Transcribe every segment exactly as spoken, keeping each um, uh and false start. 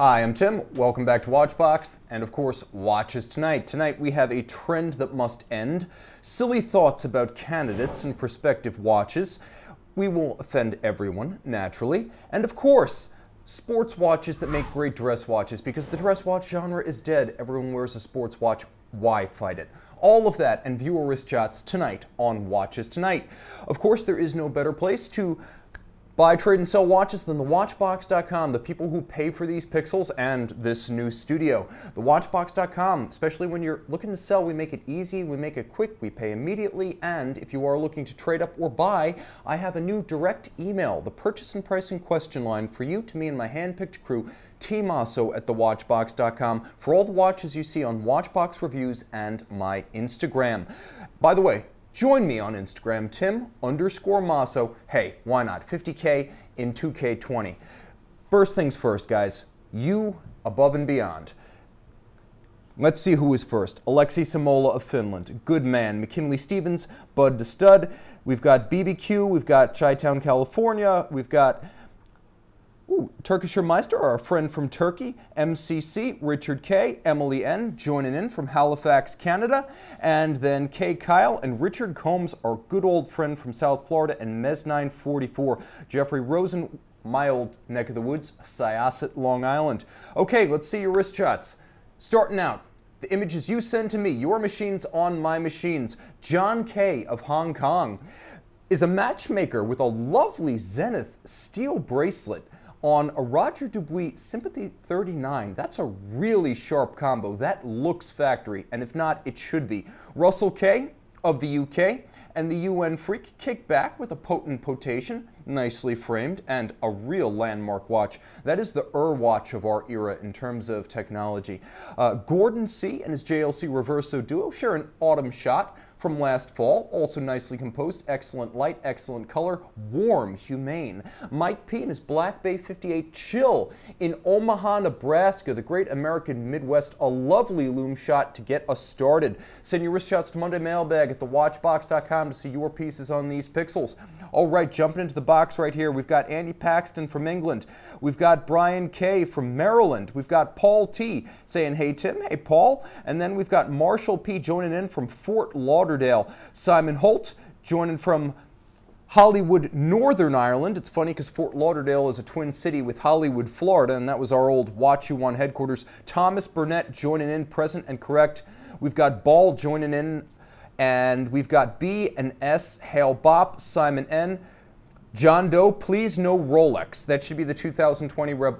Hi, I'm Tim. Welcome back to Watchbox, and of course, watches tonight. Tonight we have a trend that must end, silly thoughts about candidates and prospective watches. We will offend everyone, naturally, and of course, sports watches that make great dress watches, because the dress watch genre is dead. Everyone wears a sports watch. Why fight it? All of that and viewer wrist shots tonight on Watches Tonight. Of course, there is no better place to buy, trade, and sell watches than the Watchbox dot com, the people who pay for these pixels and this new studio. The Watchbox dot com, especially when you're looking to sell, we make it easy, we make it quick, we pay immediately, and if you are looking to trade up or buy, I have a new direct email, the purchase and pricing question line for you, to me, and my hand-picked crew, Timasso at the Watchbox dot com, for all the watches you see on Watchbox Reviews and my Instagram. By the way, join me on Instagram, Tim underscore Masso. Hey, why not? fifty K in two K twenty. First things first, guys. You above and beyond. Let's see who is first. Alexi Simola of Finland. Good man. McKinley Stevens, Bud to Stud. We've got B B Q. We've got Chi-Town, California. We've got ooh, Turkisher Meister, our friend from Turkey, M C C, Richard K, Emily N, joining in from Halifax, Canada, and then K Kyle and Richard Combs, our good old friend from South Florida, and Mez nine forty-four, Jeffrey Rosen, my old neck of the woods, Syosset, Long Island. Okay, let's see your wrist shots. Starting out, the images you send to me, your machines on my machines. John K of Hong Kong is a matchmaker with a lovely Zenith steel bracelet on a Roger Dubuis Sympathy thirty-nine. That's a really sharp combo. That looks factory, and if not, it should be. Russell K of the U K and the U N Freak kick back with a potent potation, nicely framed, and a real landmark watch. That is the Ur watch of our era in terms of technology. Uh, Gordon C and his J L C Reverso duo share an autumn shot from last fall, also nicely composed, excellent light, excellent color, warm, humane. Mike P and his Black Bay fifty-eight Chill in Omaha, Nebraska, the great American Midwest, a lovely loom shot to get us started. Send your wrist shots to Monday Mailbag at the watchbox dot com to see your pieces on these pixels. All right, jumping into the box right here, we've got Andy Paxton from England. We've got Brian K from Maryland. We've got Paul T saying, hey Tim, hey Paul. And then we've got Marshall P joining in from Fort Lauderdale. Simon Holt joining from Hollywood, Northern Ireland. It's funny because Fort Lauderdale is a twin city with Hollywood, Florida, and that was our old Watch You Want headquarters. Thomas Burnett joining in, present and correct. We've got Ball joining in, and we've got B and S, Hale Bop, Simon N. John Doe, please no Rolex. That should be the two thousand twenty re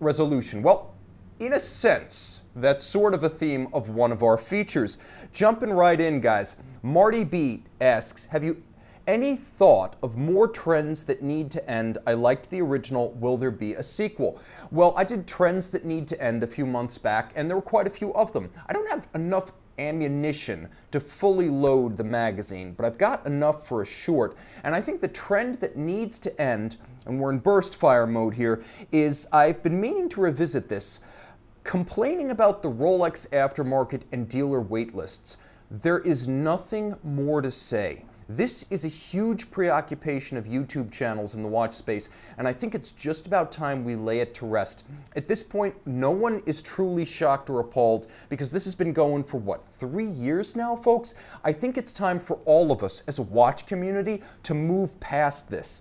resolution. Well, in a sense, that's sort of a theme of one of our features. Jumping right in, guys. Marty B asks, have you any thought of more trends that need to end? I liked the original. Will there be a sequel? Well, I did trends that need to end a few months back, and there were quite a few of them. I don't have enough ammunition to fully load the magazine, but I've got enough for a short, and I think the trend that needs to end, and we're in burst fire mode here, is I've been meaning to revisit this. Complaining about the Rolex aftermarket and dealer wait lists, there is nothing more to say. This is a huge preoccupation of YouTube channels in the watch space, and I think it's just about time we lay it to rest. At this point, no one is truly shocked or appalled, because this has been going for, what, three years now, folks? I think it's time for all of us as a watch community to move past this.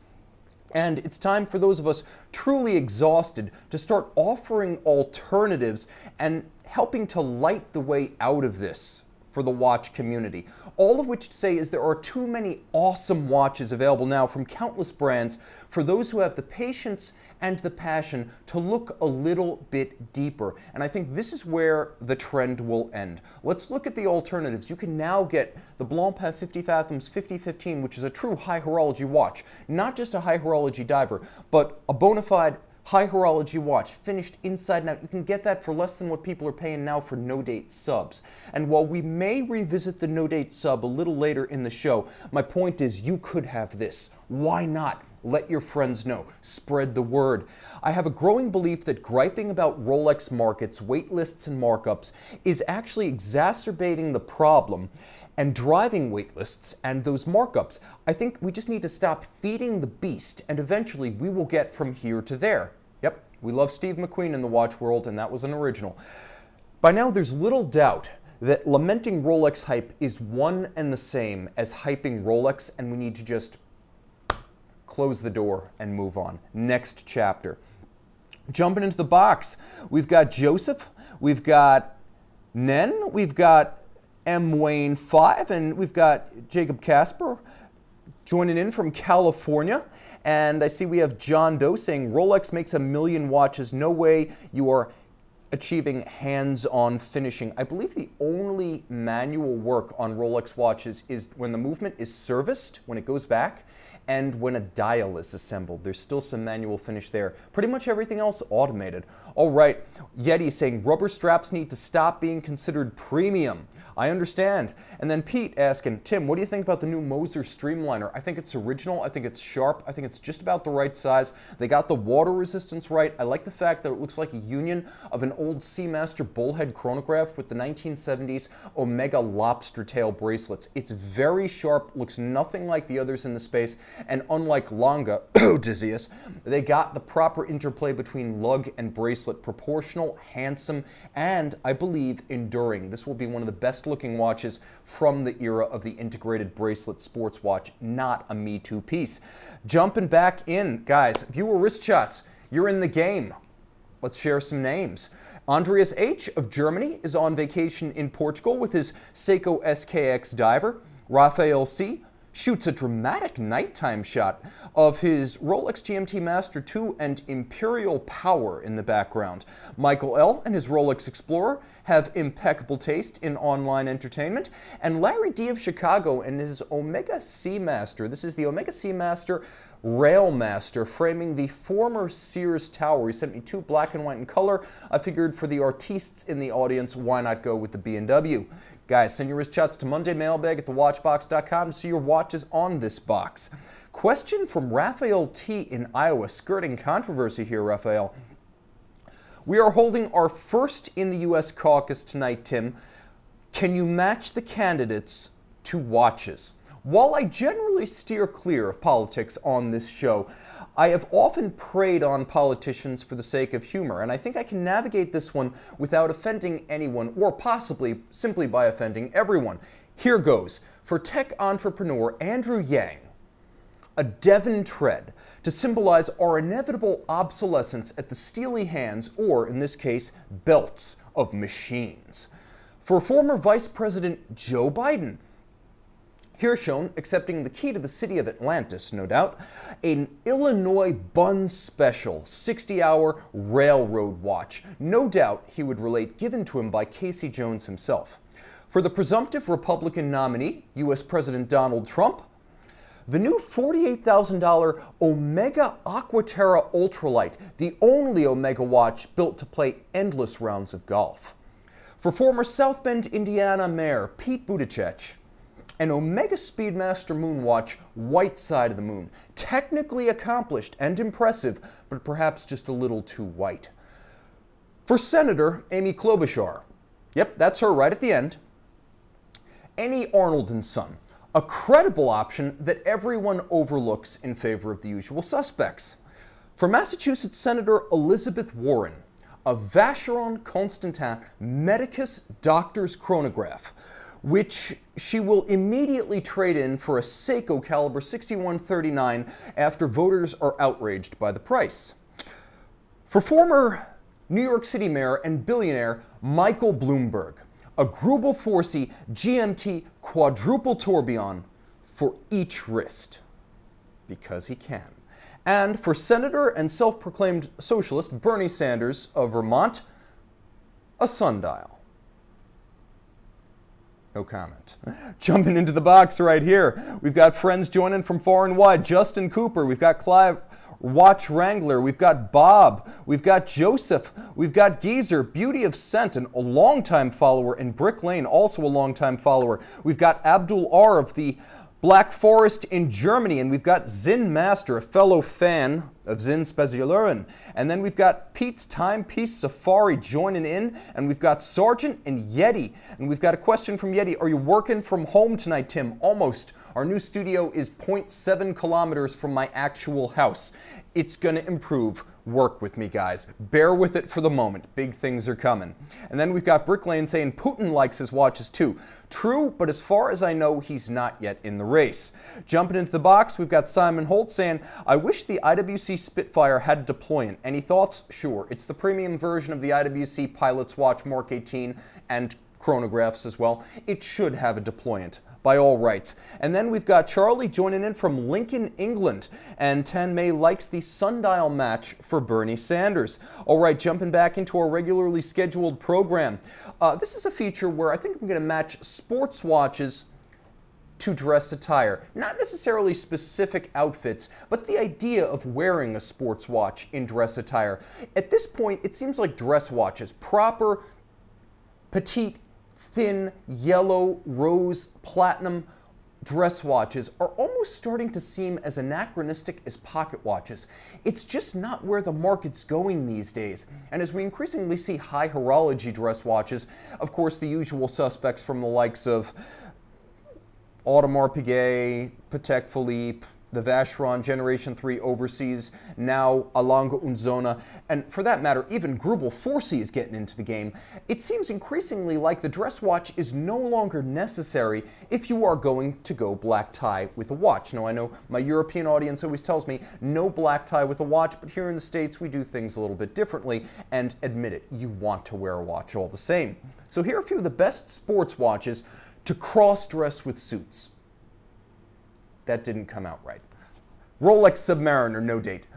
And it's time for those of us truly exhausted to start offering alternatives and helping to light the way out of this for the watch community. All of which to say is there are too many awesome watches available now from countless brands for those who have the patience and the passion to look a little bit deeper. And I think this is where the trend will end. Let's look at the alternatives. You can now get the Blancpain fifty Fathoms fifty fifteen, which is a true high horology watch. Not just a high horology diver, but a bona fide high horology watch, finished inside and out. You can get that for less than what people are paying now for no-date subs. And while we may revisit the no-date sub a little later in the show, my point is you could have this. Why not? Let your friends know. Spread the word. I have a growing belief that griping about Rolex markets, wait lists, and markups is actually exacerbating the problem and driving wait lists and those markups. I think we just need to stop feeding the beast, and eventually we will get from here to there. Yep, We love Steve McQueen in the watch world, and that was an original. By now, there's little doubt that lamenting Rolex hype is one and the same as hyping Rolex, and we need to just close the door and move on. Next chapter. Jumping into the box, we've got Joseph, we've got Nen, we've got M. Wayne five, and we've got Jacob Casper joining in from California. And I see we have John Doe saying, Rolex makes a million watches. No way you are achieving hands-on finishing. I believe the only manual work on Rolex watches is when the movement is serviced, when it goes back, and when a dial is assembled. There's still some manual finish there. Pretty much everything else automated. All right, Yeti saying, rubber straps need to stop being considered premium. I understand. And then Pete asking, Tim, what do you think about the new Moser Streamliner? I think it's original, I think it's sharp, I think it's just about the right size. They got the water resistance right. I like the fact that it looks like a union of an old Seamaster bullhead chronograph with the nineteen seventies Omega lobster tail bracelets. It's very sharp, looks nothing like the others in the space, and unlike Lange Odysseus, they got the proper interplay between lug and bracelet, proportional, handsome, and I believe enduring. This will be one of the best looking watches from the era of the integrated bracelet sports watch, not a Me Too piece. Jumping back in, guys, viewer wrist shots, you're in the game. Let's share some names. Andreas H. of Germany is on vacation in Portugal with his Seiko S K X Diver. Raphael C. shoots a dramatic nighttime shot of his Rolex G M T Master two and Imperial Power in the background. Michael L. and his Rolex Explorer have impeccable taste in online entertainment. And Larry D. of Chicago and his Omega Seamaster. This is the Omega Seamaster Railmaster framing the former Sears Tower. He sent me two black and white in color. I figured for the artists in the audience, why not go with the B and W? Guys, send your wrist shots to Monday Mailbag at the watchbox dot com to see your watches on this box. Question from Raphael T. in Iowa, skirting controversy here, Raphael. We are holding our first in the U S caucus tonight, Tim. Can you match the candidates to watches? While I generally steer clear of politics on this show, I have often preyed on politicians for the sake of humor, and I think I can navigate this one without offending anyone, or possibly simply by offending everyone. Here goes. For tech entrepreneur Andrew Yang, a Devon Tread to symbolize our inevitable obsolescence at the steely hands, or in this case, belts of machines. For former Vice President Joe Biden, here shown accepting the key to the city of Atlantis, no doubt, an Illinois Bun Special sixty hour railroad watch. No doubt he would relate, given to him by Casey Jones himself. For the presumptive Republican nominee, U S President Donald Trump, the new forty-eight thousand dollar Omega Aquaterra Ultralight, the only Omega watch built to play endless rounds of golf. For former South Bend, Indiana Mayor Pete Buttigieg, an Omega Speedmaster Moonwatch, white side of the moon. Technically accomplished and impressive, but perhaps just a little too white. For Senator Amy Klobuchar, yep, that's her right at the end, any Arnold and Son, a credible option that everyone overlooks in favor of the usual suspects. For Massachusetts Senator Elizabeth Warren, a Vacheron Constantin Medicus Doctor's Chronograph, which she will immediately trade in for a Seiko Caliber sixty-one thirty-nine after voters are outraged by the price. For former New York City Mayor and billionaire Michael Bloomberg, a Grubel Forsey G M T quadruple tourbillon for each wrist, because he can. And for Senator and self-proclaimed socialist Bernie Sanders of Vermont, a sundial. No comment. Jumping into the box right here, we've got friends joining from far and wide. Justin Cooper, we've got Clive Watch Wrangler, we've got Bob, we've got Joseph, we've got Geezer, Beauty of Scent, and a longtime follower, and Brick Lane, also a longtime follower. We've got Abdul R. of the Black Forest in Germany, and we've got Zin Master, a fellow fan of Zin Spezialeren. And then we've got Pete's Timepiece Safari joining in, and we've got Sergeant and Yeti. And we've got a question from Yeti. Are you working from home tonight, Tim? Almost. Our new studio is zero point seven kilometers from my actual house. It's gonna improve Work with me, guys. Bear with it for the moment. Big things are coming. And then we've got Brick Lane saying Putin likes his watches too. True, but as far as I know, he's not yet in the race. Jumping into the box, we've got Simon Holt saying, I wish the I W C Spitfire had a deployant. Any thoughts? Sure. It's the premium version of the I W C Pilot's Watch Mark eighteen and chronographs as well. It should have a deployant, by all rights. And then we've got Charlie joining in from Lincoln, England. And Tanmay likes the sundial match for Bernie Sanders. All right, jumping back into our regularly scheduled program. Uh, this is a feature where I think I'm going to match sports watches to dress attire. Not necessarily specific outfits, but the idea of wearing a sports watch in dress attire. At this point, it seems like dress watches, proper, petite, thin, yellow, rose, platinum dress watches are almost starting to seem as anachronistic as pocket watches. It's just not where the market's going these days. And as we increasingly see high horology dress watches, of course the usual suspects from the likes of Audemars Piguet, Patek Philippe, the Vacheron Generation three Overseas, now Lange Odysseus, and for that matter, even Grubel four C is getting into the game. It seems increasingly like the dress watch is no longer necessary if you are going to go black tie with a watch. Now, I know my European audience always tells me no black tie with a watch, but here in the States, we do things a little bit differently, and admit it, you want to wear a watch all the same. So here are a few of the best sports watches to cross-dress with suits. That didn't come out right. Rolex Submariner, no date.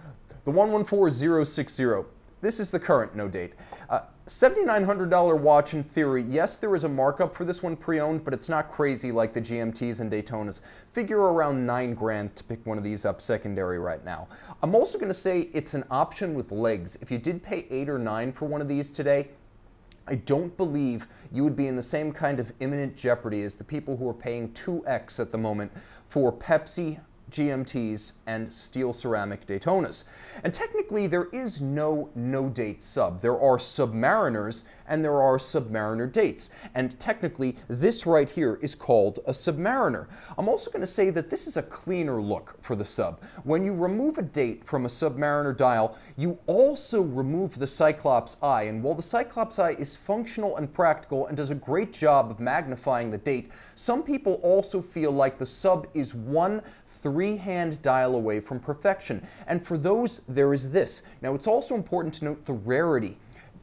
The one one four zero six zero. This is the current no date. Uh, seven thousand nine hundred dollar watch in theory. Yes, there is a markup for this one pre-owned, but it's not crazy like the G M Ts and Daytonas. Figure around nine grand to pick one of these up secondary right now. I'm also going to say it's an option with legs. If you did pay eight or nine for one of these today, I don't believe you would be in the same kind of imminent jeopardy as the people who are paying two X at the moment for Pepsi G M Ts and steel ceramic Daytonas. And technically there is no no-date sub. There are Submariners and there are Submariner dates. And technically this right here is called a Submariner. I'm also going to say that this is a cleaner look for the sub. When you remove a date from a Submariner dial, you also remove the Cyclops eye. And while the Cyclops eye is functional and practical and does a great job of magnifying the date, some people also feel like the sub is one three-hand dial away from perfection. And for those, there is this. Now, it's also important to note the rarity.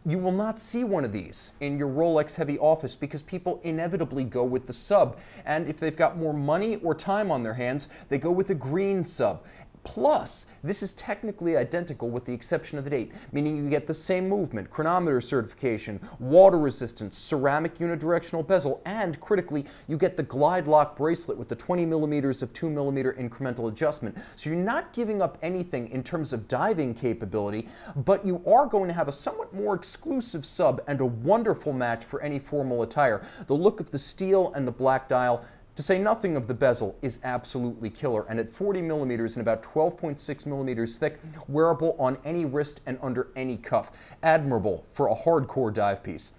You will not see one of these in your Rolex heavy office because people inevitably go with the sub. And if they've got more money or time on their hands, they go with a green sub. Plus, this is technically identical with the exception of the date, meaning you get the same movement, chronometer certification, water resistance, ceramic unidirectional bezel, and critically, you get the glide lock bracelet with the twenty millimeters of two millimeter incremental adjustment. So you're not giving up anything in terms of diving capability, but you are going to have a somewhat more exclusive sub and a wonderful match for any formal attire. The look of the steel and the black dial, to say nothing of the bezel, is absolutely killer, and at forty millimeters and about twelve point six millimeters thick, wearable on any wrist and under any cuff. Admirable for a hardcore dive piece.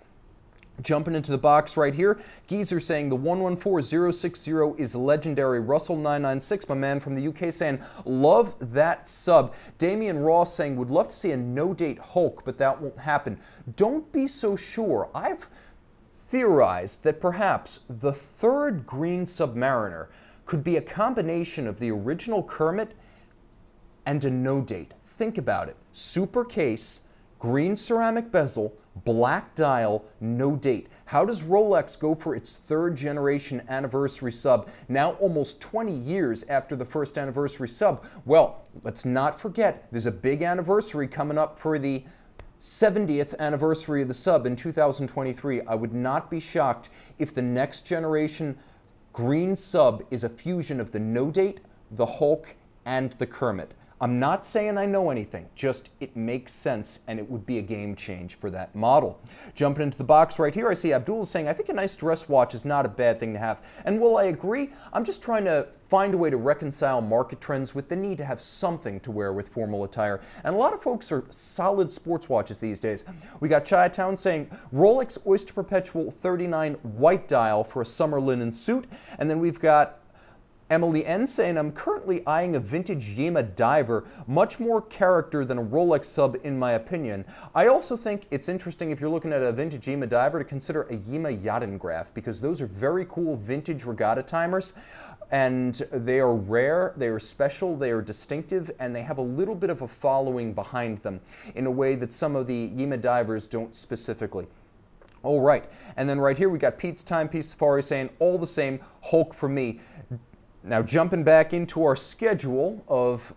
Jumping into the box right here, Geezer saying the one one four zero six zero is legendary. Russell nine nine six, my man from the U K, saying love that sub. Damian Ross saying would love to see a no-date Hulk, but that won't happen. Don't be so sure. I've theorized that perhaps the third green Submariner could be a combination of the original Kermit and a no-date. Think about it. Super case, green ceramic bezel, black dial, no date. How does Rolex go for its third generation anniversary sub, now almost twenty years after the first anniversary sub? Well, let's not forget, there's a big anniversary coming up for the seventieth anniversary of the sub in two thousand twenty-three. I would not be shocked if the next generation green sub is a fusion of the no date, the Hulk, and the Kermit. I'm not saying I know anything, just it makes sense and it would be a game change for that model. Jumping into the box right here, I see Abdul saying, I think a nice dress watch is not a bad thing to have. And while I agree, I'm just trying to find a way to reconcile market trends with the need to have something to wear with formal attire. And a lot of folks are solid sports watches these days. We got Chi-Town saying, Rolex Oyster Perpetual thirty-nine white dial for a summer linen suit. And then we've got Emily Ense, and I'm currently eyeing a vintage Yema Diver, much more character than a Rolex sub in my opinion. I also think it's interesting if you're looking at a vintage Yema Diver to consider a Yema Yachtograph, because those are very cool vintage regatta timers. And they are rare, they are special, they are distinctive, and they have a little bit of a following behind them in a way that some of the Yema divers don't specifically. All right, and then right here we got Pete's Timepiece Safari saying, all the same, Hulk for me. Now jumping back into our schedule of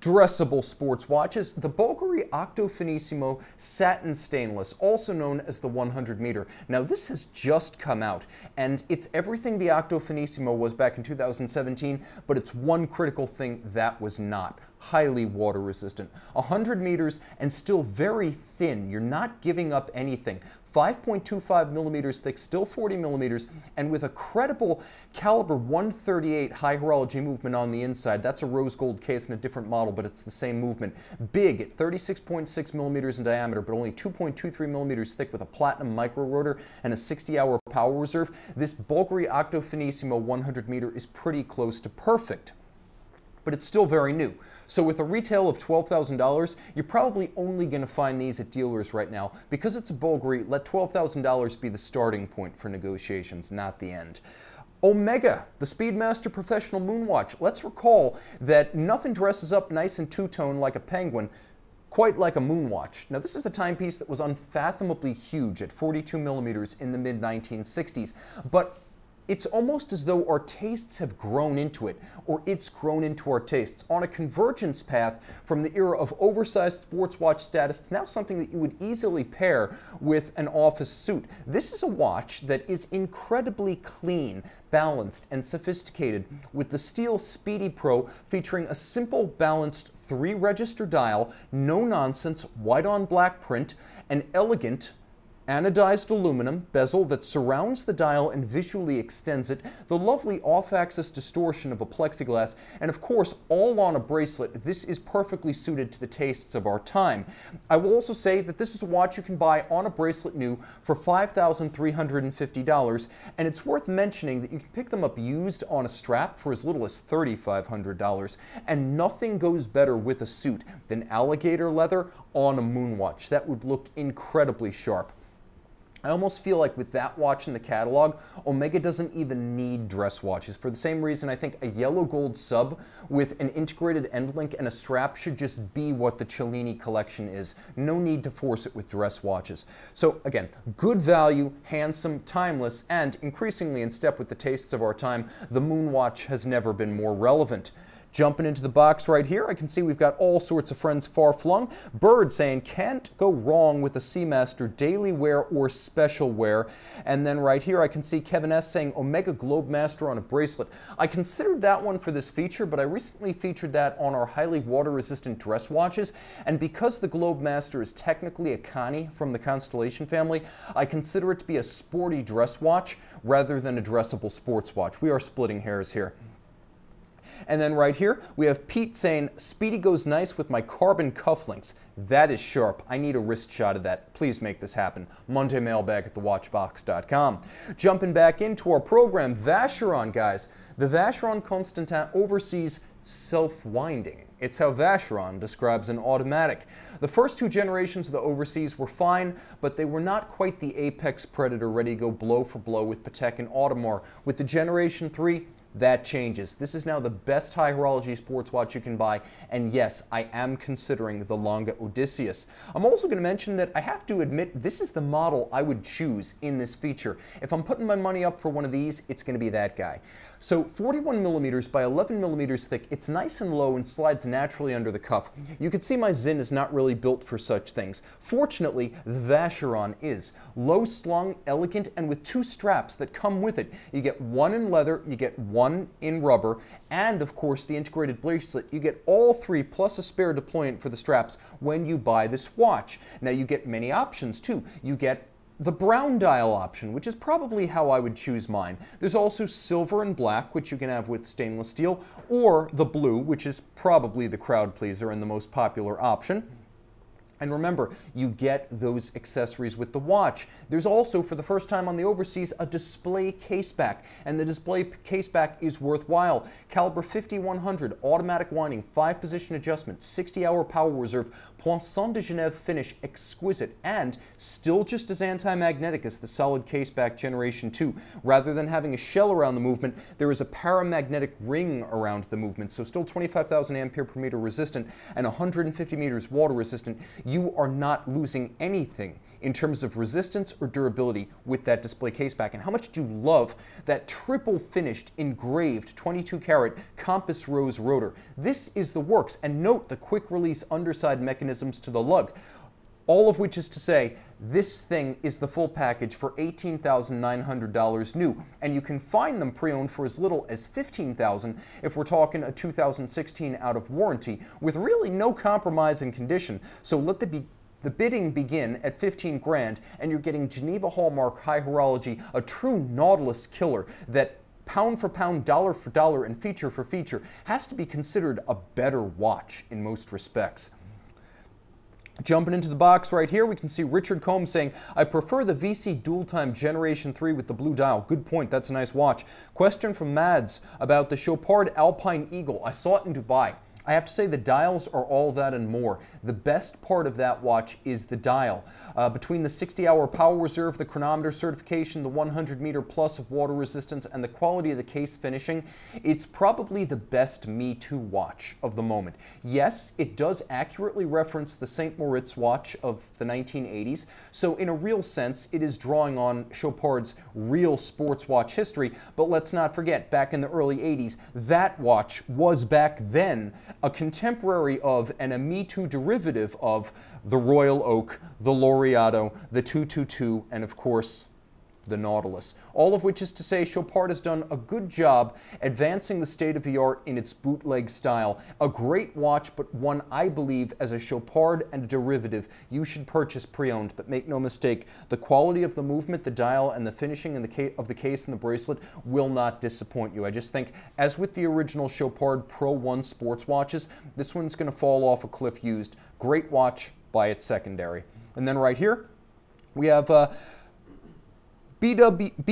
dressable sports watches, the Bulgari Octo Finissimo Satin Stainless, also known as the one hundred meter. Now this has just come out, and it's everything the Octo Finissimo was back in two thousand seventeen, but it's one critical thing that was not. Highly water resistant. one hundred meters and still very thin. You're not giving up anything. five point two five millimeters thick, still forty millimeters, and with a credible caliber one thirty-eight high horology movement on the inside. That's a rose gold case in a different model, but it's the same movement. Big at thirty-six point six millimeters in diameter, but only two point two three millimeters thick with a platinum micro rotor and a sixty hour power reserve. This Bulgari Octo Finissimo one hundred meter is pretty close to perfect, but it's still very new. So with a retail of twelve thousand dollars, you're probably only going to find these at dealers right now. Because it's a Bulgari, let twelve thousand dollars be the starting point for negotiations, not the end. Omega, the Speedmaster Professional Moonwatch. Let's recall that nothing dresses up nice and two-tone like a penguin, quite like a Moonwatch. Now this is a timepiece that was unfathomably huge at forty-two millimeters in the mid nineteen sixties, but it's almost as though our tastes have grown into it, or it's grown into our tastes, on a convergence path from the era of oversized sports watch status to now something that you would easily pair with an office suit. This is a watch that is incredibly clean, balanced, and sophisticated, with the Steel Speedy Pro featuring a simple, balanced three-register dial, no-nonsense, white-on black print, an elegant anodized aluminum bezel that surrounds the dial and visually extends it, the lovely off-axis distortion of a plexiglass, and of course, all on a bracelet. This is perfectly suited to the tastes of our time. I will also say that this is a watch you can buy on a bracelet new for five thousand three hundred fifty dollars, and it's worth mentioning that you can pick them up used on a strap for as little as thirty-five hundred dollars, and nothing goes better with a suit than alligator leather on a Moonwatch. That would look incredibly sharp. I almost feel like with that watch in the catalog, Omega doesn't even need dress watches. For the same reason, I think a yellow gold sub with an integrated end link and a strap should just be what the Cellini collection is. No need to force it with dress watches. So again, good value, handsome, timeless, and increasingly in step with the tastes of our time, the Moonwatch has never been more relevant. Jumping into the box right here, I can see we've got all sorts of friends far flung. Bird saying, can't go wrong with a Seamaster daily wear or special wear. And then right here, I can see Kevin S. saying, Omega Globemaster on a bracelet. I considered that one for this feature, but I recently featured that on our highly water-resistant dress watches. And because the Globemaster is technically a Connie from the Constellation family, I consider it to be a sporty dress watch rather than a dressable sports watch. We are splitting hairs here. And then right here, we have Pete saying, Speedy goes nice with my carbon cufflinks. That is sharp. I need a wrist shot of that. Please make this happen. Monday mailbag at the watch box dot com. Jumping back into our program, Vacheron, guys. The Vacheron Constantin Overseas self-winding. It's how Vacheron describes an automatic. The first two generations of the Overseas were fine, but they were not quite the apex predator ready to go blow for blow with Patek and Audemars. With the Generation three, that changes. This is now the best high horology sports watch you can buy, and yes, I am considering the Lange Odysseus. I'm also going to mention that I have to admit this is the model I would choose in this feature. If I'm putting my money up for one of these, it's going to be that guy. So forty-one millimeters by eleven millimeters thick, it's nice and low and slides naturally under the cuff. You can see my Zin is not really built for such things. Fortunately, the Vacheron is. Low slung, elegant, and with two straps that come with it. You get one in leather, you get one one in rubber, and of course the integrated bracelet. You get all three plus a spare deployant for the straps when you buy this watch. Now you get many options too. You get the brown dial option, which is probably how I would choose mine. There's also silver and black, which you can have with stainless steel, or the blue, which is probably the crowd pleaser and the most popular option. And remember, you get those accessories with the watch. There's also, for the first time on the Overseas, a display caseback, and the display caseback is worthwhile. Caliber fifty one hundred, automatic winding, five position adjustment, sixty hour power reserve, Poinçon de Genève finish, exquisite, and still just as anti-magnetic as the solid caseback generation two. Rather than having a shell around the movement, there is a paramagnetic ring around the movement, so still twenty-five thousand ampere per meter resistant and one hundred fifty meters water resistant. You are not losing anything in terms of resistance or durability with that display caseback. And how much do you love that triple finished engraved twenty-two karat compass rose rotor? This is the works, and note the quick release underside mechanisms to the lug. All of which is to say, this thing is the full package for eighteen thousand nine hundred dollars new, and you can find them pre-owned for as little as fifteen thousand dollars if we're talking a two thousand sixteen out of warranty, with really no compromise in condition. So let the be The bidding begin at fifteen grand, and you're getting Geneva Hallmark High Horology, a true Nautilus killer that pound for pound, dollar for dollar, and feature for feature has to be considered a better watch in most respects. Jumping into the box right here, we can see Richard Combs saying, I prefer the V C Dual Time Generation three with the blue dial. Good point, that's a nice watch. Question from Mads about the Chopard Alpine Eagle. I saw it in Dubai. I have to say the dials are all that and more. The best part of that watch is the dial. Uh, between the sixty hour power reserve, the chronometer certification, the one hundred meter plus of water resistance, and the quality of the case finishing, it's probably the best Me Too watch of the moment. Yes, it does accurately reference the Saint Moritz watch of the nineteen eighties, so in a real sense, it is drawing on Chopard's real sports watch history, but let's not forget, back in the early eighties, that watch was back then a contemporary of and a Me Too derivative of the Royal Oak, the Laureato, the two two two, and of course, the Nautilus. All of which is to say Chopard has done a good job advancing the state of the art in its bootleg style. A great watch, but one I believe as a Chopard and a derivative you should purchase pre-owned, but make no mistake, the quality of the movement, the dial, and the finishing in the of the case and the bracelet will not disappoint you. I just think, as with the original Chopard Pro one sports watches, this one's going to fall off a cliff used. Great watch by its secondary. And then right here, we have uh, B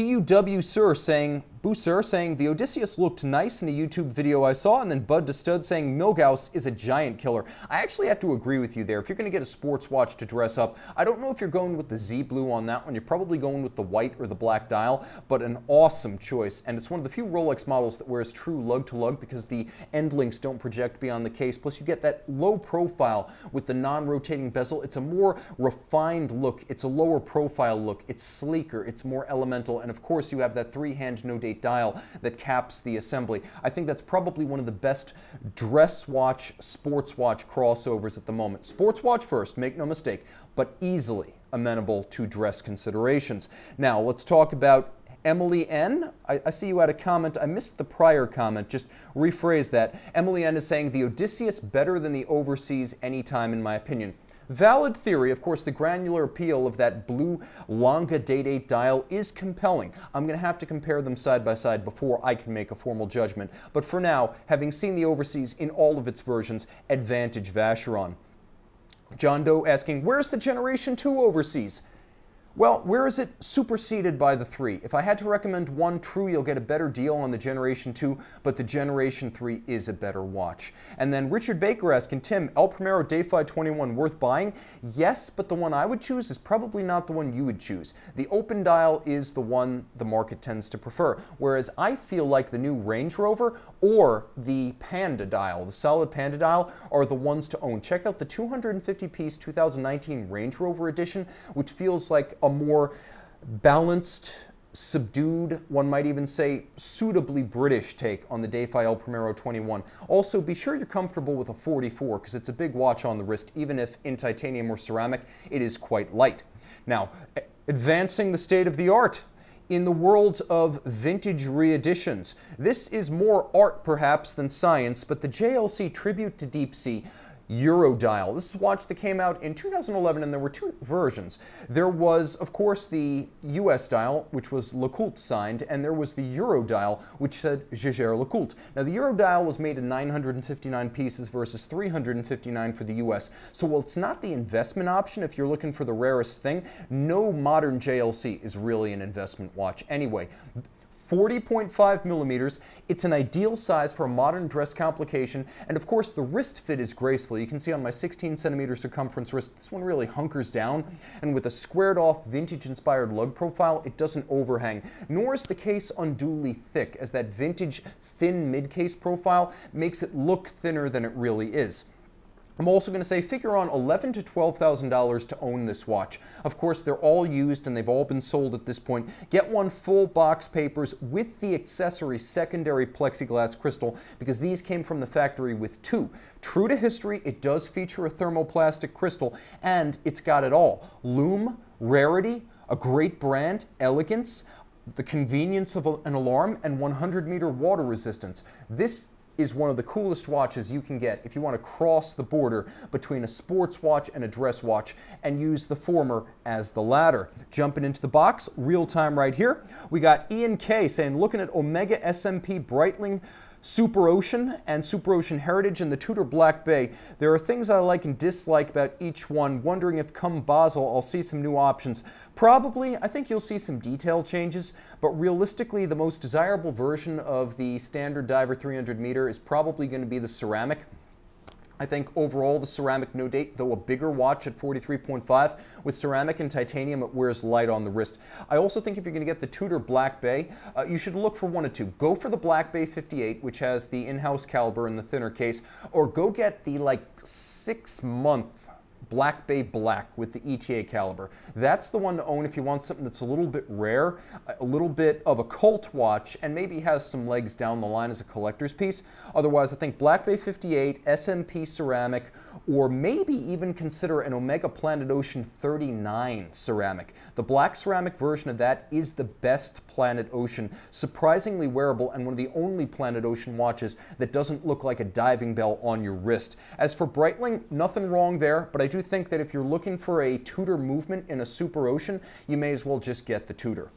U W Sir saying, Busser saying, the Odysseus looked nice in a YouTube video I saw, and then Bud to Stud saying, Milgauss is a giant killer. I actually have to agree with you there. If you're going to get a sports watch to dress up, I don't know if you're going with the Z blue on that one. You're probably going with the white or the black dial, but an awesome choice. And it's one of the few Rolex models that wears true lug to lug because the end links don't project beyond the case. Plus, you get that low profile with the non-rotating bezel. It's a more refined look. It's a lower profile look. It's sleeker. It's more elemental. And of course, you have that three-hand no-date dial that caps the assembly. I think that's probably one of the best dress watch, sports watch crossovers at the moment. Sports watch first, make no mistake, but easily amenable to dress considerations. Now, let's talk about Emily N. I, I see you had a comment. I missed the prior comment. Just rephrase that. Emily N is saying, the Odysseus better than the Overseas anytime, in my opinion. Valid theory. Of course, the granular appeal of that blue Lange Datejust dial is compelling. I'm going to have to compare them side by side before I can make a formal judgment. But for now, having seen the Overseas in all of its versions, advantage Vacheron. John Doe asking, where's the Generation two Overseas? Well, where is it superseded by the three? If I had to recommend one, true, you'll get a better deal on the Generation two, but the Generation three is a better watch. And then Richard Baker asking, Tim, El Primero Dayfly twenty-one worth buying? Yes, but the one I would choose is probably not the one you would choose. The open dial is the one the market tends to prefer, whereas I feel like the new Range Rover or the Panda dial, the solid Panda dial, are the ones to own. Check out the two hundred fifty piece two thousand nineteen Range Rover edition, which feels like a more balanced, subdued, one might even say suitably British take on the Dayfly El Primero twenty-one. Also, be sure you're comfortable with a forty-four because it's a big watch on the wrist, even if in titanium or ceramic, it is quite light. Now, advancing the state of the art in the world of vintage reeditions. This is more art perhaps than science, but the J L C Tribute to Deep Sea Eurodial. This is a watch that came out in two thousand eleven, and there were two versions. There was, of course, the U S dial, which was LeCoultre signed, and there was the Eurodial, which said Jaeger LeCoultre. Now, the Eurodial was made in nine hundred fifty-nine pieces versus three hundred fifty-nine for the U S. So while it's not the investment option, if you're looking for the rarest thing, no modern J L C is really an investment watch anyway. forty point five millimeters, it's an ideal size for a modern dress complication, and of course the wrist fit is graceful. You can see on my sixteen centimeter circumference wrist, this one really hunkers down, and with a squared off vintage inspired lug profile, it doesn't overhang, nor is the case unduly thick, as that vintage thin mid-case profile makes it look thinner than it really is. I'm also going to say figure on eleven thousand to twelve thousand dollars to own this watch. Of course, they're all used and they've all been sold at this point. Get one full box papers with the accessory secondary plexiglass crystal, because these came from the factory with two. True to history, it does feature a thermoplastic crystal, and it's got it all. Lume, rarity, a great brand, elegance, the convenience of an alarm, and one hundred meter water resistance. This is one of the coolest watches you can get if you want to cross the border between a sports watch and a dress watch and use the former as the latter. Jumping into the box, real time right here, we got Ian K saying, looking at Omega S M P Breitling Super Ocean and Super Ocean Heritage and the Tudor Black Bay. There are things I like and dislike about each one. Wondering if come Basel I'll see some new options. Probably. I think you'll see some detail changes, but realistically the most desirable version of the standard Diver three hundred meter is probably going to be the ceramic. I think overall the ceramic no date, though a bigger watch at forty-three point five, with ceramic and titanium it wears light on the wrist. I also think if you're going to get the Tudor Black Bay, uh, you should look for one of two. Go for the Black Bay fifty-eight, which has the in-house caliber and the thinner case, or go get the like six month Black Bay Black with the E T A caliber. That's the one to own if you want something that's a little bit rare, a little bit of a cult watch, and maybe has some legs down the line as a collector's piece. Otherwise, I think Black Bay fifty-eight, S M P ceramic, or maybe even consider an Omega Planet Ocean thirty-nine ceramic. The black ceramic version of that is the best Planet Ocean, surprisingly wearable, and one of the only Planet Ocean watches that doesn't look like a diving bell on your wrist. As for Breitling, nothing wrong there, but I do I do think that if you're looking for a Tudor movement in a Super Ocean, you may as well just get the Tudor.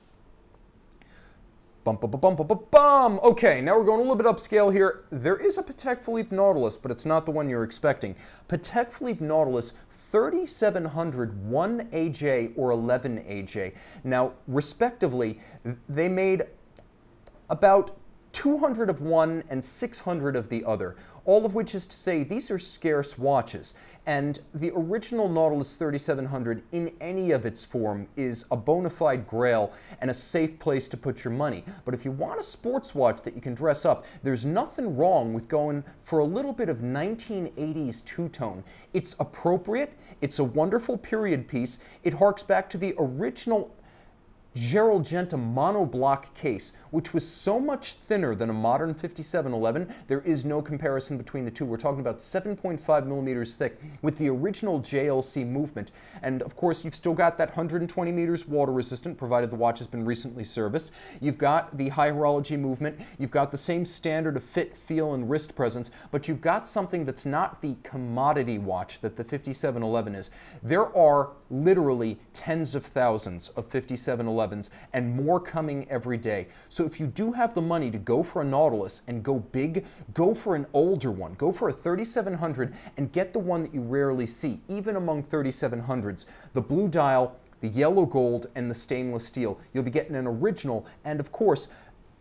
Bum, bum, bum, bum, bum, bum. Okay, now we're going a little bit upscale here. There is a Patek Philippe Nautilus, but it's not the one you're expecting. Patek Philippe Nautilus thirty-seven hundred one A J or eleven A J. Now, respectively, they made about two hundred of one and six hundred of the other. All of which is to say these are scarce watches, and the original Nautilus thirty-seven hundred in any of its form is a bona fide grail and a safe place to put your money. But if you want a sports watch that you can dress up, there's nothing wrong with going for a little bit of nineteen eighties two-tone. It's appropriate, it's a wonderful period piece, it harks back to the original Gerald Genta monoblock case, which was so much thinner than a modern fifty-seven eleven, there is no comparison between the two. We're talking about seven point five millimeters thick with the original J L C movement. And of course, you've still got that one hundred twenty meters water resistant, provided the watch has been recently serviced. You've got the high horology movement. You've got the same standard of fit, feel, and wrist presence, but you've got something that's not the commodity watch that the fifty-seven eleven is. There are literally tens of thousands of fifty-seven elevens and more coming every day. So if you do have the money to go for a Nautilus and go big, go for an older one. Go for a thirty-seven hundred and get the one that you rarely see, even among thirty-seven hundreds. The blue dial, the yellow gold, and the stainless steel. You'll be getting an original, and of course,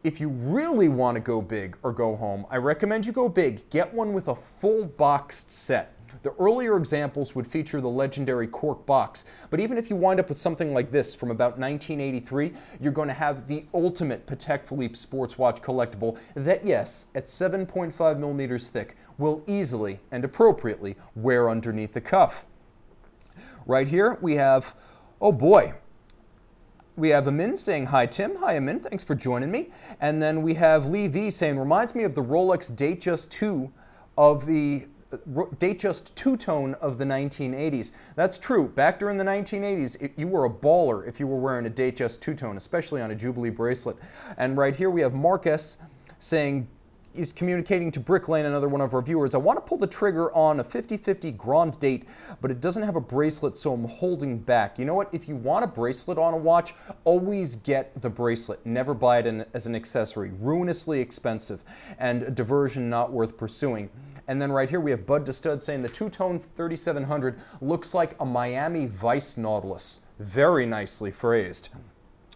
if you really want to go big or go home, I recommend you go big. Get one with a full boxed set. The earlier examples would feature the legendary cork box, but even if you wind up with something like this from about nineteen eighty-three, you're going to have the ultimate Patek Philippe sports watch collectible that, yes, at seven point five millimeters thick, will easily and appropriately wear underneath the cuff. Right here we have, oh boy, we have Amin saying, hi Tim, hi Amin, thanks for joining me. And then we have Lee V saying, reminds me of the Rolex Datejust two of the Datejust two-tone of the nineteen eighties. That's true. Back during the nineteen eighties, it, you were a baller if you were wearing a Datejust two-tone, especially on a Jubilee bracelet. And right here we have Marcus saying, is communicating to Brick Lane, another one of our viewers, I want to pull the trigger on a fifty fifty Grand Date, but it doesn't have a bracelet, so I'm holding back. You know what? If you want a bracelet on a watch, always get the bracelet. Never buy it in, as an accessory. Ruinously expensive and a diversion not worth pursuing. And then right here we have Bud to Stud saying the two-tone thirty-seven hundred looks like a Miami Vice Nautilus. Very nicely phrased.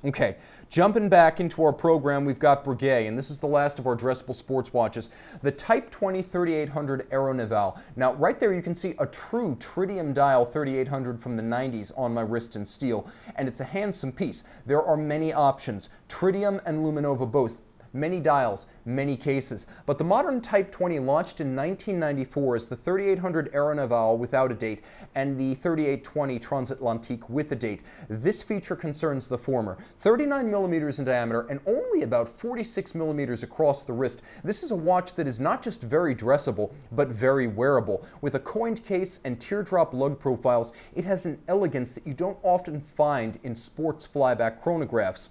Okay, jumping back into our program, we've got Breguet, and this is the last of our dressable sports watches, the Type twenty thirty-eight hundred Aeronavale. Now, right there you can see a true tritium dial thirty-eight hundred from the nineties on my wrist in steel, and it's a handsome piece. There are many options, tritium and luminova both. Many dials, many cases, but the modern Type twenty launched in nineteen ninety-four as the thirty-eight hundred Aeronavale without a date and the thirty-eight twenty Transatlantique with a date. This feature concerns the former. thirty-nine millimeters in diameter and only about forty-six millimeters across the wrist. This is a watch that is not just very dressable, but very wearable. With a coined case and teardrop lug profiles, it has an elegance that you don't often find in sports flyback chronographs.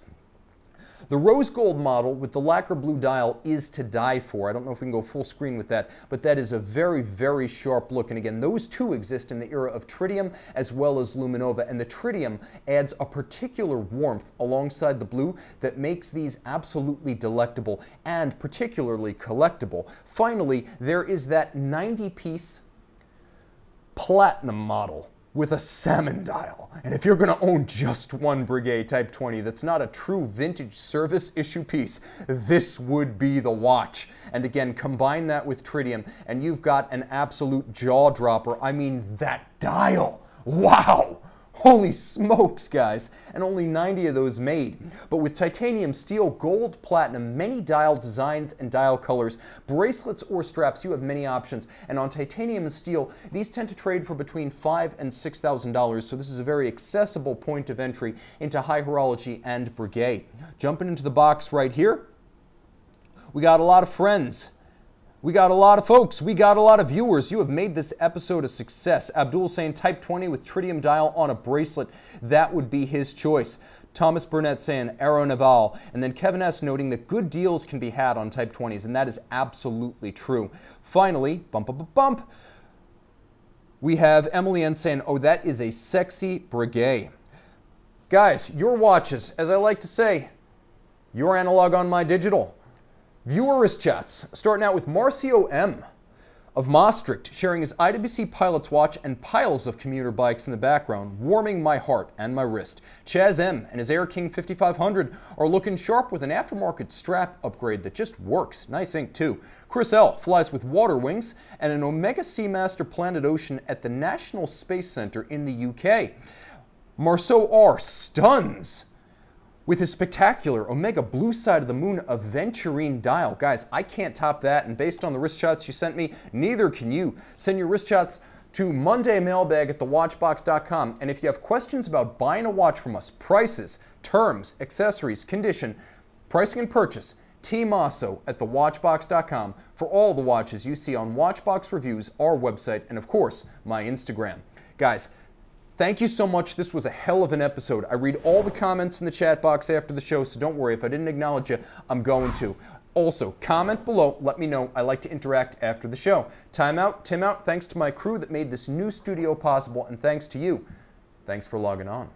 The rose gold model with the lacquer blue dial is to die for. I don't know if we can go full screen with that, but that is a very, very sharp look. And again, those two exist in the era of tritium as well as luminova. And the tritium adds a particular warmth alongside the blue that makes these absolutely delectable and particularly collectible. Finally, there is that ninety-piece platinum model with a salmon dial. And if you're gonna own just one Breguet Type twenty that's not a true vintage service issue piece, this would be the watch. And again, combine that with tritium and you've got an absolute jaw dropper. I mean, that dial, wow! Holy smokes, guys, and only ninety of those made. But with titanium, steel, gold, platinum, many dial designs and dial colors, bracelets or straps, you have many options. And on titanium and steel, these tend to trade for between five thousand dollars and six thousand dollars, so this is a very accessible point of entry into high horology and Breguet. Jumping into the box right here, we got a lot of friends. We got a lot of folks, we got a lot of viewers. You have made this episode a success. Abdul saying Type twenty with tritium dial on a bracelet. That would be his choice. Thomas Burnett saying Aeronavale. And then Kevin S. noting that good deals can be had on Type twenties, and that is absolutely true. Finally, bump, bump, bump. We have Emily N. saying, oh, that is a sexy Breguet. Guys, your watches, as I like to say, your analog on my digital. Viewerist chats, starting out with Marcio M. of Maastricht, sharing his I W C pilot's watch and piles of commuter bikes in the background, warming my heart and my wrist. Chaz M. and his Air King fifty-five hundred are looking sharp with an aftermarket strap upgrade that just works. Nice ink too. Chris L. flies with water wings and an Omega Seamaster Planet Ocean at the National Space Center in the U K. Marceau R. stuns with his spectacular Omega Blue Side of the Moon Aventurine dial. Guys, I can't top that, and based on the wrist shots you sent me, neither can you. Send your wrist shots to mondaymailbag at the watchbox dot com, and if you have questions about buying a watch from us, prices, terms, accessories, condition, pricing and purchase, tmasso at the watchbox dot com for all the watches you see on Watchbox Reviews, our website, and of course, my Instagram. Guys, thank you so much. This was a hell of an episode. I read all the comments in the chat box after the show, so don't worry. If I didn't acknowledge you, I'm going to. Also, comment below. Let me know. I like to interact after the show. Time out. Tim out. Thanks to my crew that made this new studio possible, and thanks to you. Thanks for logging on.